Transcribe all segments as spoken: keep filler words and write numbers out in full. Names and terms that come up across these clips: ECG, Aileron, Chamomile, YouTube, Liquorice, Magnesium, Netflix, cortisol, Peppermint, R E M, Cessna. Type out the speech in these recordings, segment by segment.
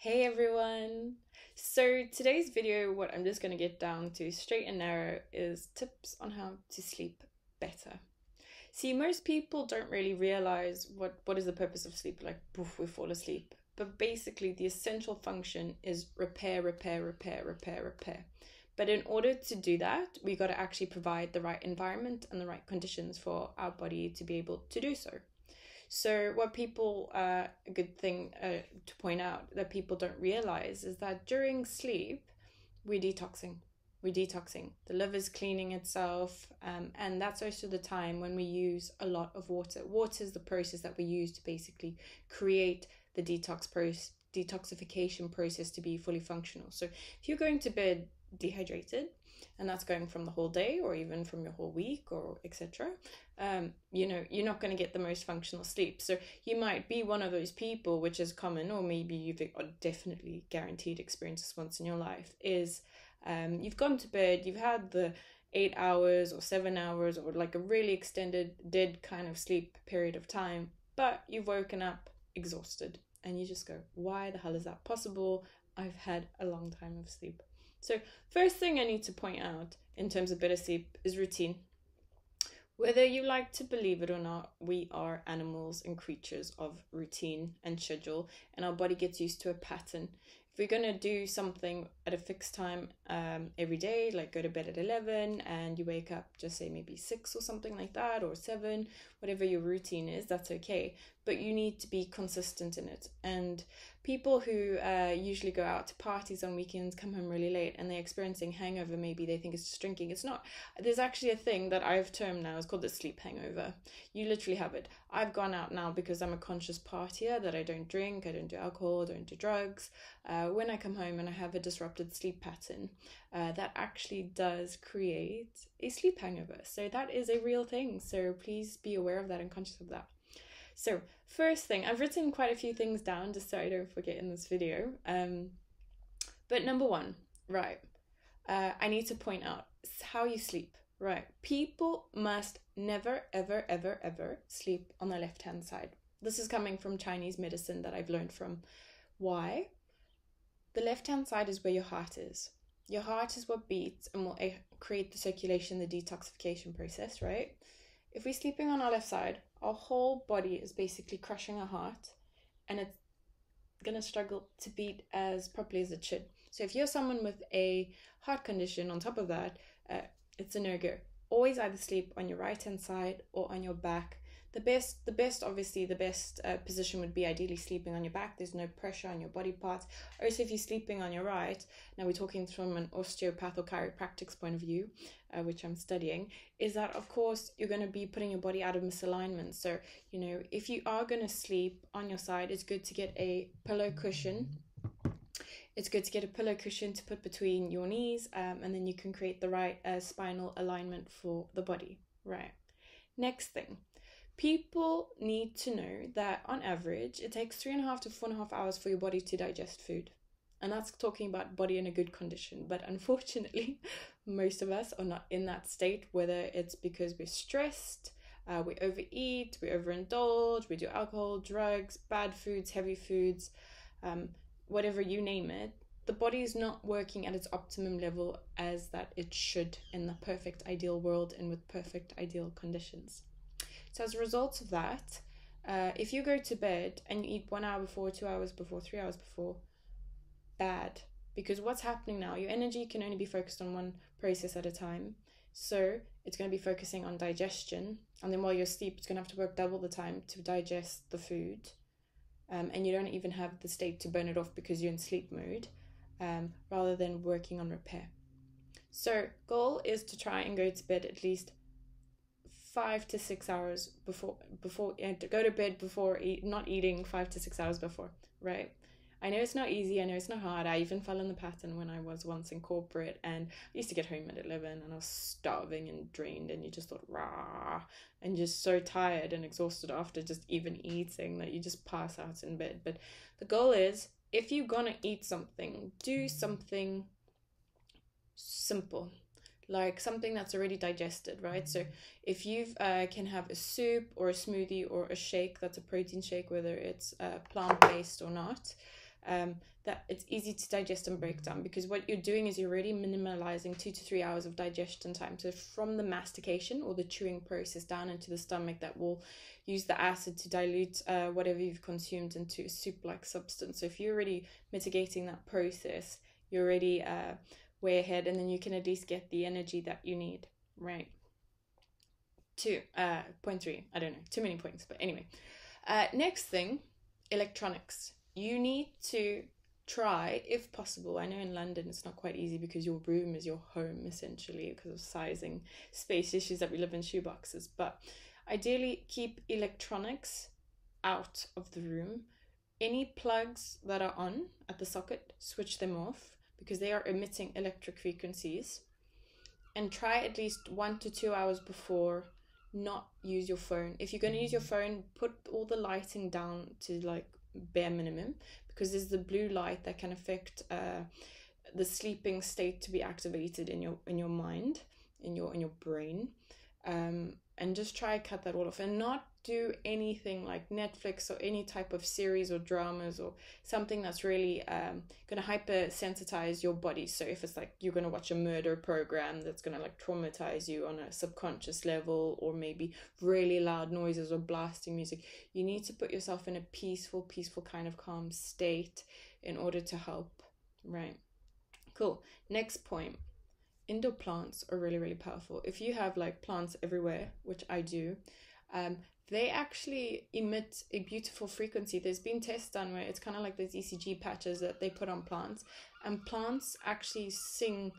Hey everyone! So today's video, what I'm just going to get down to straight and narrow is tips on how to sleep better. See, most people don't really realize what, what is the purpose of sleep, like poof, we fall asleep. But basically the essential function is repair, repair, repair, repair, repair. But in order to do that, we got to actually provide the right environment and the right conditions for our body to be able to do so. So what people, uh, a good thing uh, to point out that people don't realize is that during sleep, we're detoxing, we're detoxing. The liver's cleaning itself, um, and that's also the time when we use a lot of water. Water is the process that we use to basically create the detox process, detoxification process to be fully functional. So if you're going to bed dehydrated, and that's going from the whole day or even from your whole week or et cetera, um, you know, you're not going to get the most functional sleep. So you might be one of those people, which is common, or maybe you've definitely guaranteed experienced this once in your life, is um, you've gone to bed, you've had the eight hours or seven hours or like a really extended dead kind of sleep period of time, but you've woken up exhausted and you just go, why the hell is that possible? I've had a long time of sleep. So first thing I need to point out in terms of better sleep is routine. Whether you like to believe it or not, we are animals and creatures of routine and schedule, and our body gets used to a pattern. If we're going to do something at a fixed time um, every day, like go to bed at eleven and you wake up, just say maybe six or something like that, or seven, whatever your routine is, that's okay. But you need to be consistent in it. And people who uh, usually go out to parties on weekends come home really late and they're experiencing hangover. Maybe they think it's just drinking. It's not. There's actually a thing that I've termed now. It's called the sleep hangover. You literally have it. I've gone out now because I'm a conscious partier, that I don't drink, I don't do alcohol, I don't do drugs. Uh, when I come home and I have a disrupted sleep pattern, uh, that actually does create a sleep hangover. So that is a real thing. So please be aware of that and conscious of that. So first thing, I've written quite a few things down just so I don't forget in this video. Um, but number one, right, uh, I need to point out how you sleep, right? People must never, ever, ever, ever sleep on the left-hand side. This is coming from Chinese medicine that I've learned from. Why? The left-hand side is where your heart is. Your heart is what beats and will create the circulation, the detoxification process, right? If we're sleeping on our left side, our whole body is basically crushing our heart and it's going to struggle to beat as properly as it should. So if you're someone with a heart condition on top of that, uh, it's a no-go. Always either sleep on your right-hand side or on your back. The best, the best, obviously, the best uh, position would be ideally sleeping on your back. There's no pressure on your body parts. Also, if you're sleeping on your right, now we're talking from an osteopath or chiropractic's point of view, uh, which I'm studying, is that, of course, you're going to be putting your body out of misalignment. So, you know, if you are going to sleep on your side, it's good to get a pillow cushion. It's good to get a pillow cushion to put between your knees, um, and then you can create the right uh, spinal alignment for the body. Right. Next thing. People need to know that on average, it takes three and a half to four and a half hours for your body to digest food. And that's talking about body in a good condition. But unfortunately, most of us are not in that state, whether it's because we're stressed, uh, we overeat, we overindulge, we do alcohol, drugs, bad foods, heavy foods, um, whatever you name it. The body is not working at its optimum level as that it should in the perfect ideal world and with perfect ideal conditions. So as a result of that, uh, if you go to bed and you eat one hour before, two hours before, three hours before, bad. Because what's happening now, your energy can only be focused on one process at a time. So it's going to be focusing on digestion. And then while you're asleep, it's going to have to work double the time to digest the food. Um, and you don't even have the state to burn it off because you're in sleep mode, um, rather than working on repair. So goal is to try and go to bed at least five to six hours before before and go to bed before eat, not eating five to six hours before, right? I know it's not easy, I know it's not hard. I even fell in the pattern when I was once in corporate, and I used to get home at eleven and I was starving and drained, and you just thought rah, and just so tired and exhausted after just even eating that you just pass out in bed. But the goal is, if you're gonna eat something, do something simple. Like something that's already digested, right? So if you uh, can have a soup or a smoothie or a shake, that's a protein shake, whether it's uh, plant-based or not, um, that it's easy to digest and break down, because what you're doing is you're really minimalizing two to three hours of digestion time. So from the mastication or the chewing process down into the stomach, that will use the acid to dilute uh, whatever you've consumed into a soup-like substance. So if you're already mitigating that process, you're already uh, way ahead, and then you can at least get the energy that you need, right? Two, uh, point three, I don't know, too many points, but anyway. Uh, next thing, electronics. You need to try, if possible, I know in London it's not quite easy because your room is your home essentially because of sizing, space issues that we live in, shoeboxes, but ideally keep electronics out of the room. Any plugs that are on at the socket, switch them off because they are emitting electric frequencies, and try at least one to two hours before not use your phone. If you're going to use your phone, put all the lighting down to like bare minimum, because there's the blue light that can affect uh, the sleeping state to be activated in your in your mind, in your in your brain. Um, and just try cut that all off and not do anything like Netflix or any type of series or dramas or something that's really um, going to hypersensitize your body. So if it's like you're going to watch a murder program that's going to like traumatize you on a subconscious level, or maybe really loud noises or blasting music, you need to put yourself in a peaceful, peaceful kind of calm state in order to help, right? Cool. Next point. Indoor plants are really, really powerful. If you have like plants everywhere, which I do, um, they actually emit a beautiful frequency. There's been tests done where it's kind of like those E C G patches that they put on plants, and plants actually sing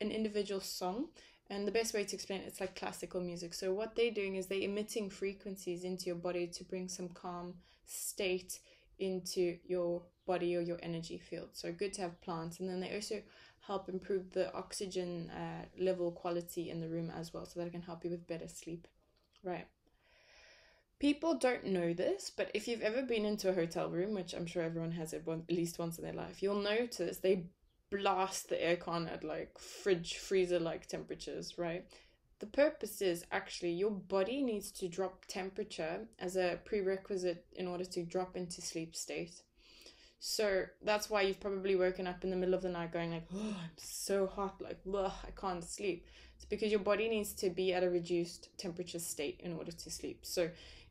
an individual song. And the best way to explain it, it's like classical music. So what they're doing is they're emitting frequencies into your body to bring some calm state into your body or your energy field. So good to have plants. And then they also help improve the oxygen uh, level quality in the room as well, so that it can help you with better sleep, right? People don't know this, but if you've ever been into a hotel room, which I'm sure everyone has it one, at least once in their life, you'll notice they blast the aircon at like fridge, freezer-like temperatures, right? The purpose is actually your body needs to drop temperature as a prerequisite in order to drop into sleep state. So that's why you've probably woken up in the middle of the night going like, oh, I'm so hot, like, ugh, I can't sleep. It's because your body needs to be at a reduced temperature state in order to sleep. So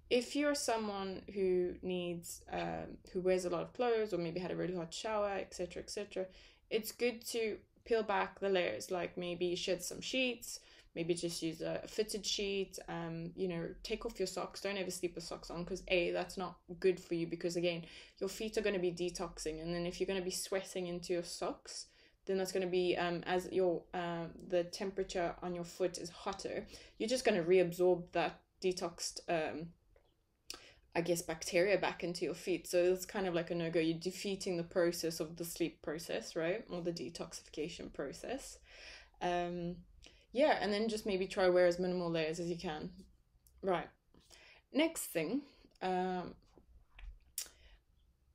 if you're someone who needs, um, who wears a lot of clothes or maybe had a really hot shower, et cetera, et cetera, it's good to peel back the layers, like maybe shed some sheets, maybe just use a fitted sheet, um, you know, take off your socks. Don't ever sleep with socks on, because A, that's not good for you, because again, your feet are going to be detoxing. And then if you're going to be sweating into your socks, then that's going to be, um, as your uh, the temperature on your foot is hotter, you're just going to reabsorb that detoxed, um, I guess, bacteria back into your feet. So it's kind of like a no-go. You're defeating the process of the sleep process, right? Or the detoxification process. Um... Yeah, and then just maybe try wear as minimal layers as you can. Right. Next thing, um,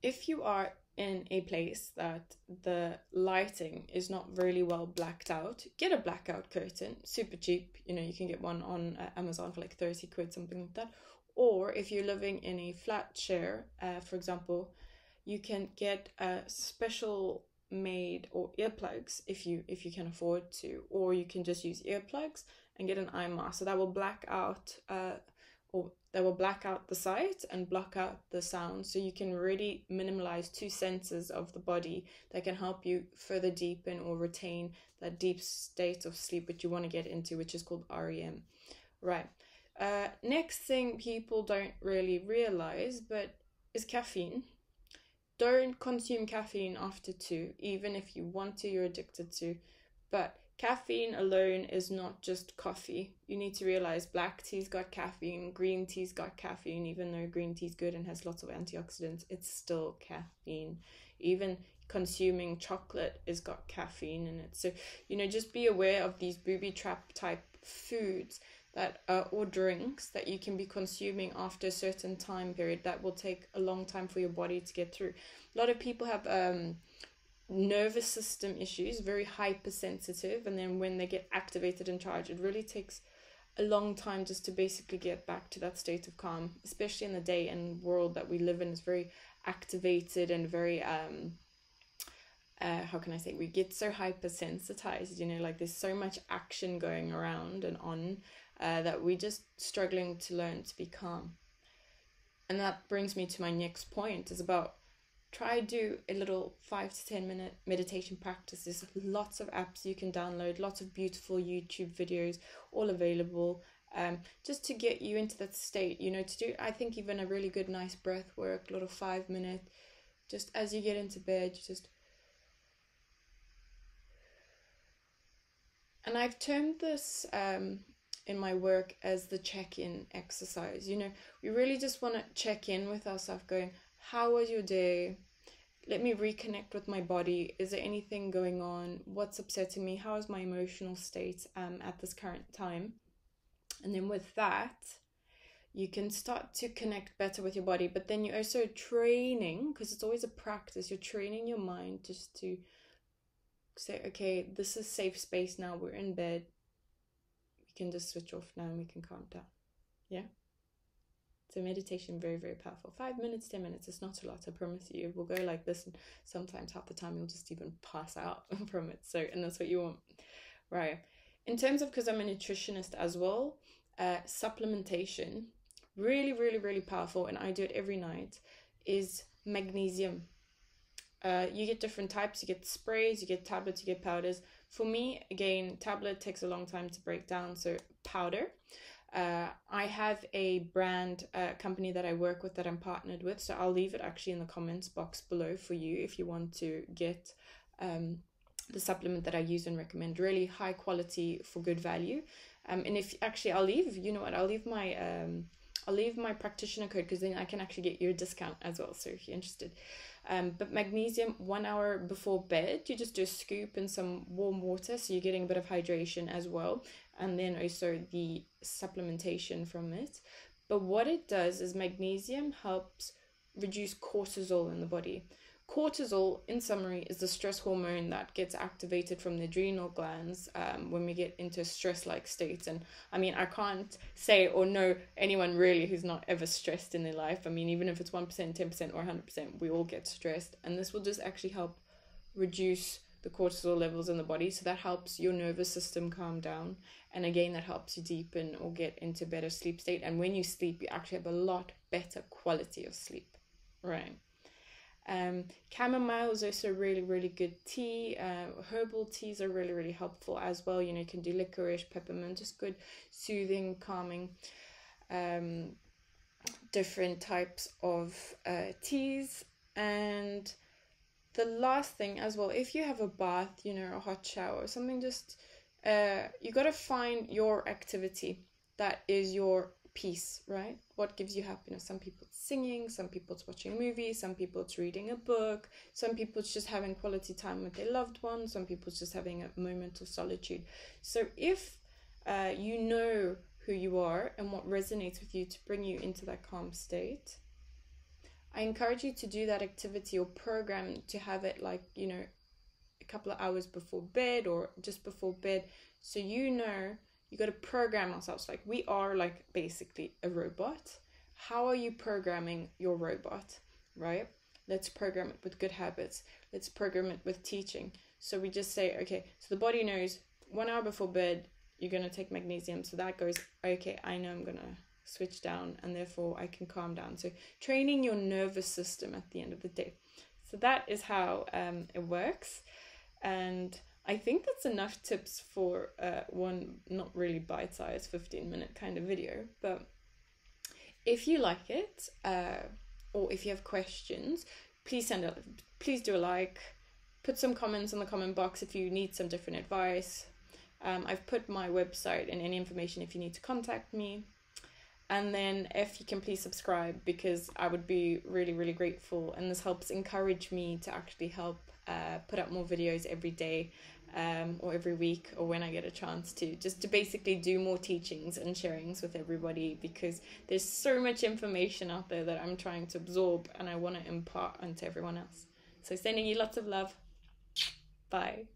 if you are in a place that the lighting is not really well blacked out, get a blackout curtain, super cheap. You know, you can get one on uh, Amazon for like thirty quid, something like that. Or if you're living in a flat share, uh, for example, you can get a special made or earplugs if you if you can afford to, or you can just use earplugs and get an eye mask, so that will black out uh or that will black out the sight and block out the sound, so you can really minimalize two senses of the body that can help you further deepen or retain that deep state of sleep that you want to get into, which is called R E M, right? Uh next thing people don't really realize but is caffeine. Don't consume caffeine after two, even if you want to, you're addicted to. But caffeine alone is not just coffee. You need to realize black tea's got caffeine, green tea's got caffeine. Even though green tea's good and has lots of antioxidants, it's still caffeine. Even consuming chocolate has got caffeine in it. So, you know, just be aware of these booby trap type foods that uh, or drinks that you can be consuming after a certain time period that will take a long time for your body to get through. A lot of people have um, nervous system issues, very hypersensitive, and then when they get activated and charged, it really takes a long time just to basically get back to that state of calm, especially in the day and world that we live in. It's very activated and very um uh how can I say, we get so hypersensitized, you know, like there's so much action going around and on uh that we're just struggling to learn to be calm. And that brings me to my next point, is about try do a little five to ten minute meditation practice. There's lots of apps you can download, lots of beautiful YouTube videos, all available, um, just to get you into that state, you know, to do, I think, even a really good, nice breath work, a little five minute, just as you get into bed, just. And I've termed this um, in my work as the check-in exercise. You know, we really just want to check in with ourselves, going, how was your day? Let me reconnect with my body. Is there anything going on? What's upsetting me? How is my emotional state um, at this current time? And then with that, you can start to connect better with your body. But then you're also training, because it's always a practice. You're training your mind just to say, okay, this is safe space now. We're in bed. We can just switch off now and we can calm down. Yeah? So meditation, very, very powerful. Five minutes, ten minutes, it's not a lot, I promise you. We'll go like this, and sometimes half the time you'll just even pass out from it. So, and that's what you want. Right. In terms of, because I'm a nutritionist as well, uh, supplementation, really, really, really powerful, and I do it every night, is magnesium. Uh, you get different types. You get sprays, you get tablets, you get powders. For me, again, tablet takes a long time to break down, so powder. Uh, I have a brand uh, company that I work with that I'm partnered with, so I'll leave it actually in the comments box below for you if you want to get um, the supplement that I use and recommend. Really high quality for good value. Um, and if actually I'll leave, you know what, I'll leave my um, I'll leave my practitioner code, because then I can actually get you a discount as well, so if you're interested. Um, but magnesium, one hour before bed, you just do a scoop in some warm water, so you're getting a bit of hydration as well. And then also the supplementation from it. But what it does is magnesium helps reduce cortisol in the body. Cortisol, in summary, is the stress hormone that gets activated from the adrenal glands um, when we get into stress-like states. And I mean, I can't say or know anyone really who's not ever stressed in their life. I mean, even if it's one percent, ten percent, or one hundred percent, we all get stressed. And this will just actually help reduce the cortisol levels in the body, so that helps your nervous system calm down, and again that helps you deepen or get into better sleep state. And when you sleep, you actually have a lot better quality of sleep, right? Um, chamomile is also really, really good tea. Uh, herbal teas are really, really helpful as well. You know, you can do licorice, peppermint, just good soothing, calming, um, different types of uh, teas. And the last thing as well, if you have a bath, you know, a hot shower or something, just uh, you got to find your activity that is your peace, right? What gives you happiness? Some people it's singing, some people it's watching movies, some people it's reading a book, some people it's just having quality time with their loved ones, some people it's just having a moment of solitude. So if uh, you know who you are and what resonates with you to bring you into that calm state, I encourage you to do that activity or program, to have it like, you know, a couple of hours before bed or just before bed. So, you know, you got to program ourselves. Like, we are like basically a robot. How are you programming your robot, right? Let's program it with good habits. Let's program it with teaching. So we just say, okay, so the body knows one hour before bed, you're going to take magnesium. So that goes, okay, I know I'm going to switch down, and therefore I can calm down. So training your nervous system at the end of the day. So that is how um, it works. And I think that's enough tips for uh, one not really bite-sized fifteen minute kind of video. But if you like it, uh, or if you have questions, please send a, please do a like, put some comments in the comment box if you need some different advice. Um, I've put my website and any information if you need to contact me. And then if you can please subscribe, because I would be really, really grateful. And this helps encourage me to actually help uh, put up more videos every day um, or every week, or when I get a chance to, just to basically do more teachings and sharings with everybody, because there's so much information out there that I'm trying to absorb and I want to impart onto everyone else. So sending you lots of love. Bye.